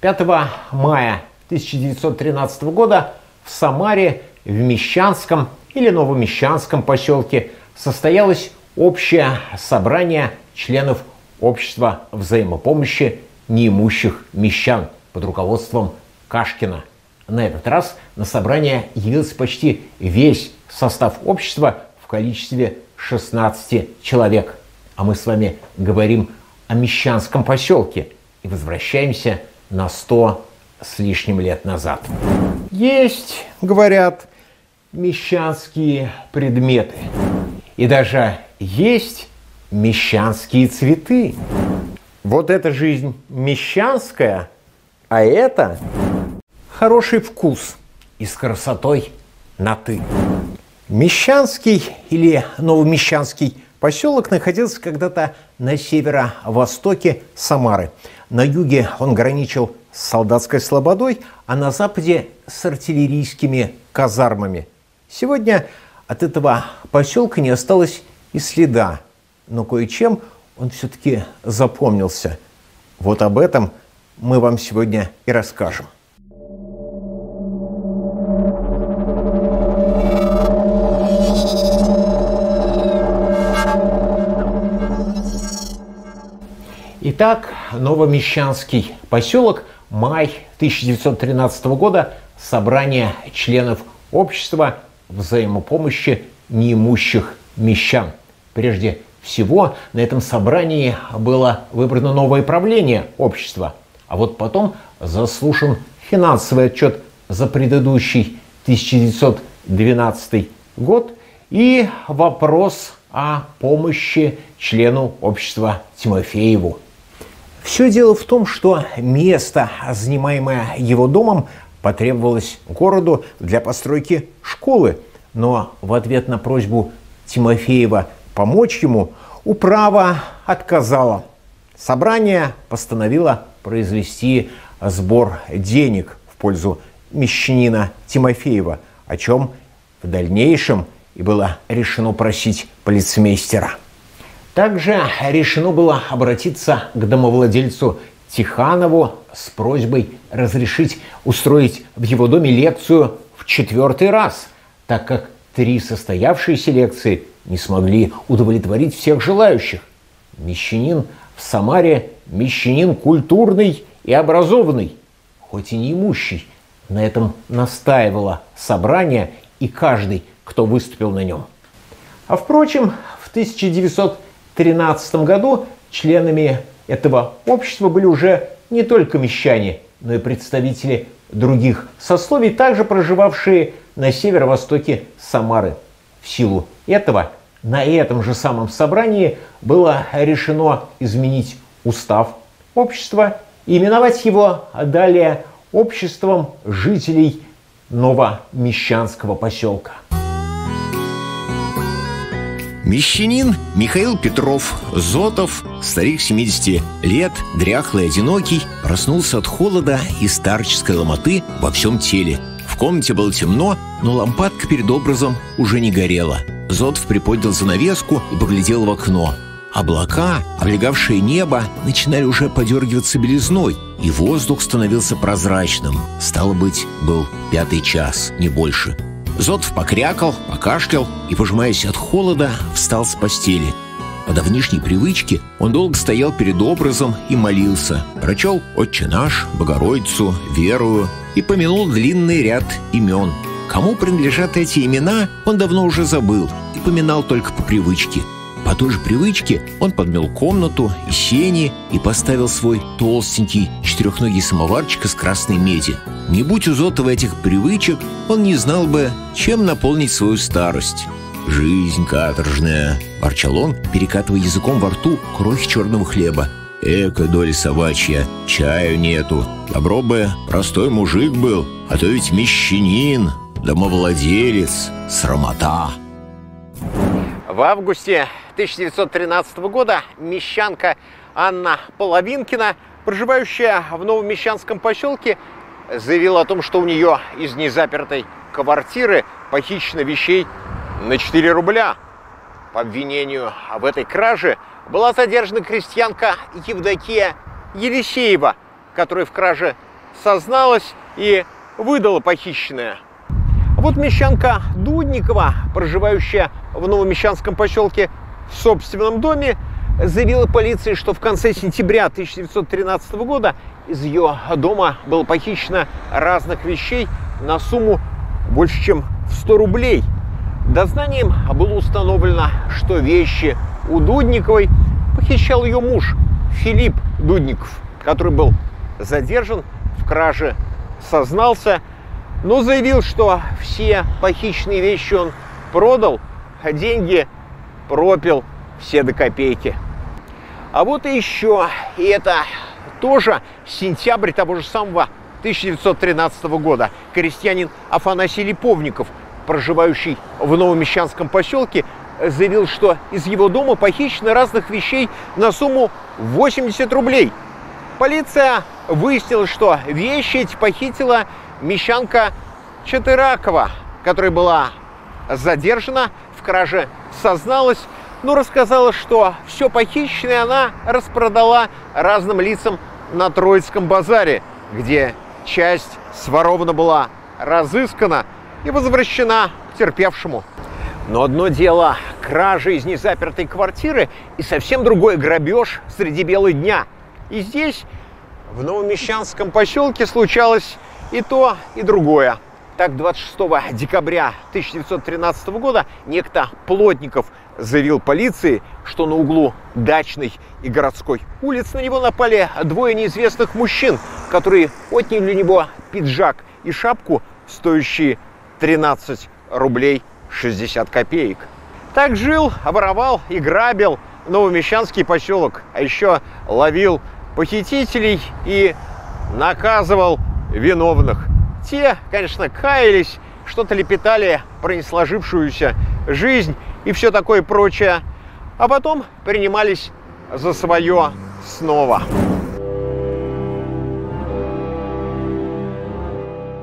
5 мая 1913 года в Самаре в Мещанском или Новомещанском поселке состоялось общее собрание членов общества взаимопомощи неимущих мещан под руководством Кашкина. На этот раз на собрание явился почти весь состав общества в количестве 16 человек. А мы с вами говорим о Мещанском поселке и возвращаемся на 100 с лишним лет назад. Есть, говорят, мещанские предметы. И даже есть мещанские цветы. Вот эта жизнь мещанская, а это хороший вкус и с красотой на «ты». Мещанский или Новомещанский поселок находился когда-то на северо-востоке Самары. На юге он граничил с солдатской слободой, а на западе с артиллерийскими казармами. Сегодня от этого поселка не осталось и следа, но кое-чем он все-таки запомнился. Вот об этом мы вам сегодня и расскажем. Итак, Новомещанский поселок, май 1913 года, собрание членов общества взаимопомощи неимущих мещан. Прежде всего, на этом собрании было выбрано новое правление общества, а вот потом заслушан финансовый отчет за предыдущий 1912 год и вопрос о помощи члену общества Тимофееву. Все дело в том, что место, занимаемое его домом, потребовалось городу для постройки школы. Но в ответ на просьбу Тимофеева помочь ему управа отказала. Собрание постановило произвести сбор денег в пользу мещанина Тимофеева, о чем в дальнейшем и было решено просить полицмейстера. Также решено было обратиться к домовладельцу Тиханову с просьбой разрешить устроить в его доме лекцию в 4-й раз, так как 3 состоявшиеся лекции не смогли удовлетворить всех желающих. Мещанин в Самаре – мещанин культурный и образованный, хоть и неимущий. На этом настаивало собрание и каждый, кто выступил на нем. А впрочем, в 1913 году членами этого общества были уже не только мещане, но и представители других сословий, также проживавшие на северо-востоке Самары. В силу этого на этом же самом собрании было решено изменить устав общества и именовать его далее обществом жителей Новомещанского поселка. Мещанин Михаил Петров Зотов, старик 70 лет, дряхлый, одинокий, проснулся от холода и старческой ломоты во всем теле. В комнате было темно, но лампадка перед образом уже не горела. Зотов приподнял занавеску и поглядел в окно. Облака, облегавшие небо, начинали уже подергиваться белизной, и воздух становился прозрачным. Стало быть, был 5-й час, не больше. Зотов покрякал, покашлял и, пожимаясь от холода, встал с постели. По давнишней привычке он долго стоял перед образом и молился. Прочел «Отче наш», «Богородицу», «Верую» и помянул длинный ряд имен. Кому принадлежат эти имена, он давно уже забыл и поминал только по привычке. По той же привычке он подмел комнату и сени и поставил свой толстенький четырехногий самоварчик из красной меди. Не будь у Зотова этих привычек, он не знал бы, чем наполнить свою старость. «Жизнь каторжная», – ворчал он, перекатывая языком во рту крохи черного хлеба. «Эка доля собачья, чаю нету. Добро бы простой мужик был, а то ведь мещанин, домовладелец, срамота». В августе 1913 года мещанка Анна Половинкина, проживающая в Новомещанском поселке, заявила о том, что у нее из незапертой квартиры похищено вещей на 4 рубля. По обвинению в этой краже была задержана крестьянка Евдокия Елисеева, которой в краже созналась и выдала похищенное. А вот мещанка Дудникова, проживающая в новомещанском поселке в собственном доме, заявила полиции, что в конце сентября 1913 года из ее дома было похищено разных вещей на сумму больше, чем в 100 рублей. Дознанием было установлено, что вещи у Дудниковой похищал ее муж Филипп Дудников, который был задержан, в краже сознался, но заявил, что все похищенные вещи он продал, а деньги пропил все до копейки. А вот и еще, и это тоже сентябрь того же самого 1913 года. Крестьянин Афанасий Липовников, проживающий в новомещанском поселке, заявил, что из его дома похищено разных вещей на сумму 80 рублей. Полиция выяснила, что вещи эти похитила мещанка Чатыракова, которая была задержана, в краже созналась, но рассказала, что все похищенное она распродала разным лицам на Троицком базаре, где часть сворована была разыскана и возвращена к терпевшему. Но одно дело – кража из незапертой квартиры, и совсем другое – грабеж среди бела дня. И здесь, в новомещанском поселке, случалось и то, и другое. Так, 26 декабря 1913 года некто Плотников заявил полиции, что на углу Дачной и Городской улиц на него напали двое неизвестных мужчин, которые отняли у него пиджак и шапку, стоящие 13 рублей 60 копеек. Так жил, воровал и грабил новомещанский поселок, а еще ловил похитителей и наказывал виновных. Те, конечно, каялись, что-то лепетали про несложившуюся жизнь и все такое прочее, а потом принимались за свое снова.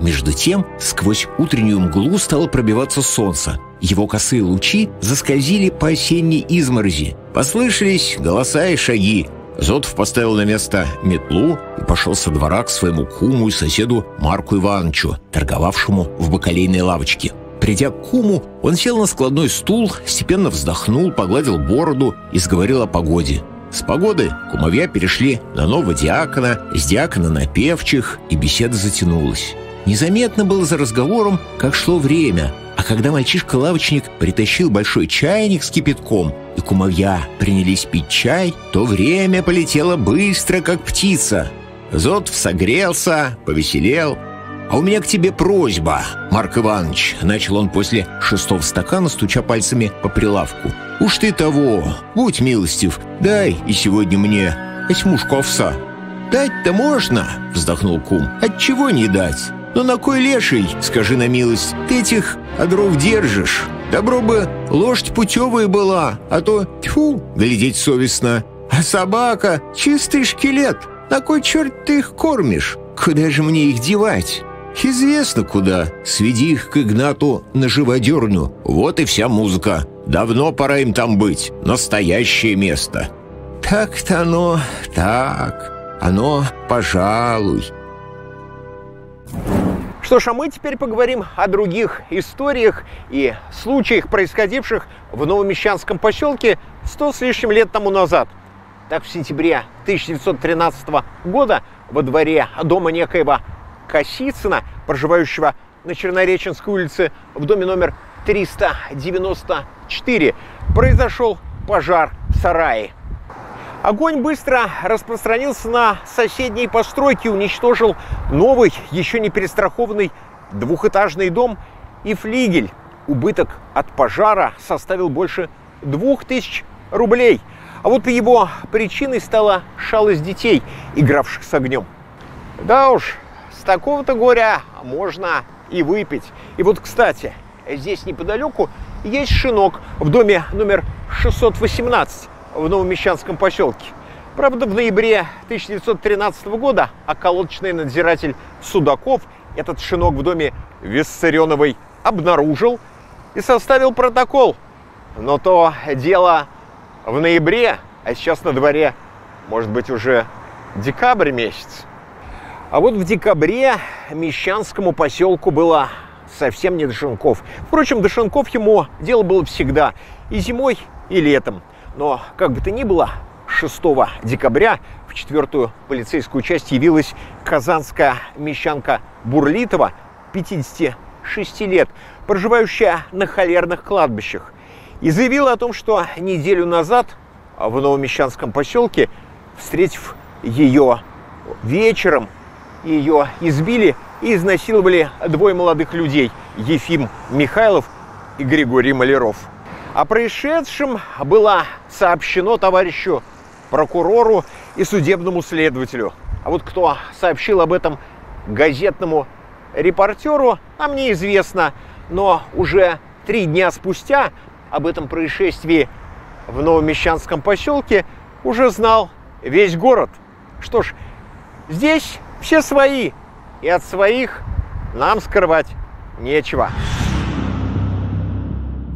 Между тем, сквозь утреннюю мглу стало пробиваться солнце. Его косые лучи заскользили по осенней изморози. Послышались голоса и шаги. Зотов поставил на место метлу и пошел со двора к своему куму и соседу Марку Ивановичу, торговавшему в бакалейной лавочке. Придя к куму, он сел на складной стул, степенно вздохнул, погладил бороду и заговорил о погоде. С погоды кумовья перешли на нового диакона, с диакона на певчих, и беседа затянулась. Незаметно было за разговором, как шло время, а когда мальчишка-лавочник притащил большой чайник с кипятком, и кумовья принялись пить чай, то время полетело быстро, как птица. Зотов согрелся, повеселел. «А у меня к тебе просьба, Марк Иванович», — начал он после шестого стакана, стуча пальцами по прилавку. «Уж ты того, будь милостив, дай и сегодня мне осьмушку овса». «Дать-то можно», — вздохнул кум, — «отчего не дать? Но на кой леший, скажи на милость, ты этих одров держишь? Добро бы лошадь путевая была, а то, тьфу, глядеть совестно. А собака — чистый шкелет. На кой черт ты их кормишь? Куда же мне их девать? Известно куда. Сведи их к Игнату на живодерню. Вот и вся музыка. Давно пора им там быть. Настоящее место». «Так-то оно, так. Оно, пожалуй». Что ж, а мы теперь поговорим о других историях и случаях, происходивших в новомещанском поселке 100 с лишним лет тому назад. Так, в сентябре 1913 года во дворе дома некоего Косицына, проживающего на Чернореченской улице в доме номер 394, произошел пожар в сарае. Огонь быстро распространился на соседние постройки, уничтожил новый, еще не перестрахованный двухэтажный дом и флигель. Убыток от пожара составил больше 2000 рублей. А вот его причиной стала шалость детей, игравших с огнем. Да уж, с такого-то горя можно и выпить. И вот, кстати, здесь неподалеку есть шинок в доме номер 618. В новомещанском поселке. Правда, в ноябре 1913 года околоточный надзиратель Судаков этот шинок в доме Виссарионовой обнаружил и составил протокол. Но то дело в ноябре, а сейчас на дворе, может быть, уже декабрь месяц. А вот в декабре мещанскому поселку было совсем не до шинков. Впрочем, до шинков ему дело было всегда, и зимой, и летом. Но, как бы то ни было, 6 декабря в 4-ю полицейскую часть явилась казанская мещанка Бурлитова, 56 лет, проживающая на холерных кладбищах, и заявила о том, что неделю назад в новомещанском поселке, встретив ее вечером, ее избили и изнасиловали двое молодых людей – Ефим Михайлов и Григорий Маляров. О происшедшем было сообщено товарищу прокурору и судебному следователю. А вот кто сообщил об этом газетному репортеру, нам неизвестно. Но уже 3 дня спустя об этом происшествии в новомещанском поселке уже знал весь город. Что ж, здесь все свои, и от своих нам скрывать нечего.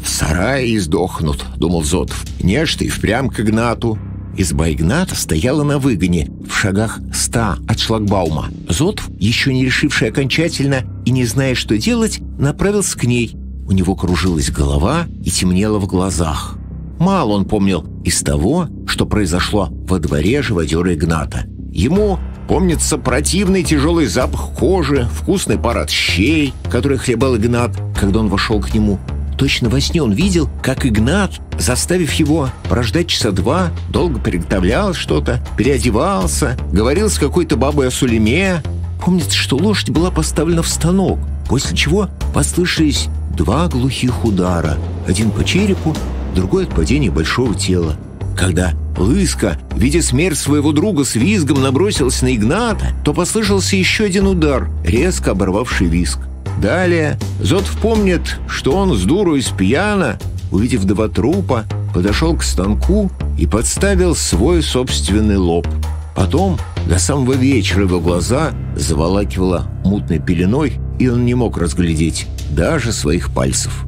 «В сарае издохнут», — думал Зотов. «Нечто и впрямь к Игнату». Изба Игната стояла на выгоне, в шагах 100 от шлагбаума. Зотов, еще не решивший окончательно и не зная, что делать, направился к ней. У него кружилась голова и темнело в глазах. Мало он помнил из того, что произошло во дворе живодера Игната. Ему помнится противный тяжелый запах кожи, вкусный пар от щей, который хлебал Игнат, когда он вошел к нему. Точно во сне он видел, как Игнат, заставив его прождать часа 2, долго приготовлял что-то, переодевался, говорил с какой-то бабой о сулеме. Помнится, что лошадь была поставлена в станок, после чего послышались 2 глухих удара, один по черепу, другой от падения большого тела. Когда Лыска, видя смерть своего друга, с визгом набросилась на Игната, то послышался еще один удар, резко оборвавший визг. Далее Зотов помнит, что он с дуру и с пьяна, увидев 2 трупа, подошел к станку и подставил свой собственный лоб. Потом до самого вечера его глаза заволакивало мутной пеленой, и он не мог разглядеть даже своих пальцев.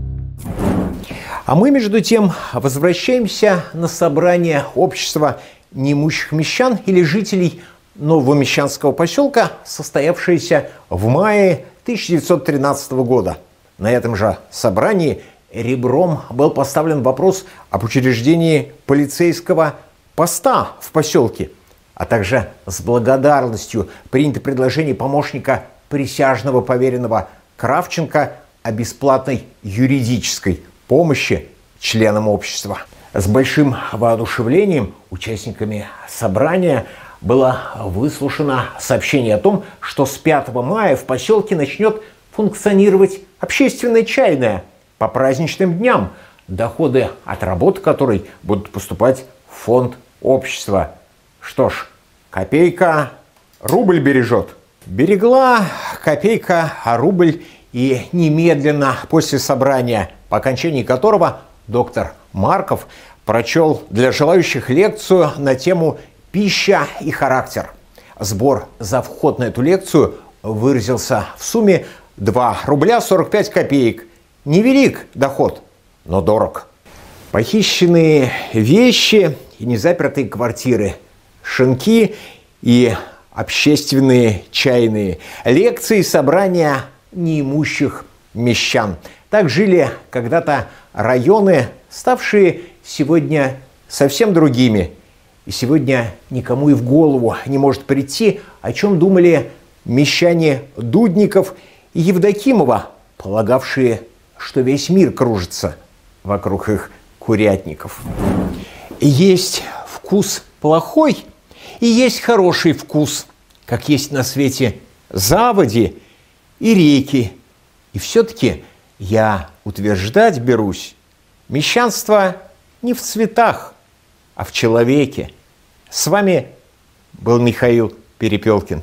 А мы, между тем, возвращаемся на собрание общества неимущих мещан или жителей новомещанского поселка, состоявшееся в мае 1913 года. На этом же собрании ребром был поставлен вопрос об учреждении полицейского поста в поселке, а также с благодарностью принято предложение помощника присяжного поверенного Кравченко о бесплатной юридической помощи членам общества. С большим воодушевлением участниками собрания было выслушано сообщение о том, что с 5 мая в поселке начнет функционировать общественная чайная по праздничным дням, доходы от работ которой будут поступать в фонд общества. Что ж, копейка рубль бережет. Берегла копейка рубль и немедленно после собрания, по окончании которого доктор Марков прочел для желающих лекцию на тему «Пища и характер». Сбор за вход на эту лекцию выразился в сумме 2 рубля 45 копеек. Невелик доход, но дорог. Похищенные вещи и незапертые квартиры, шинки и общественные чайные, лекции, собрания неимущих мещан. Так жили когда-то районы, ставшие сегодня совсем другими. И сегодня никому и в голову не может прийти, о чем думали мещане Дудников и Евдокимова, полагавшие, что весь мир кружится вокруг их курятников. Есть вкус плохой и есть хороший вкус, как есть на свете заводи и реки. И все-таки я утверждать берусь, мещанство не в цветах, а в человеке. С вами был Михаил Перепелкин.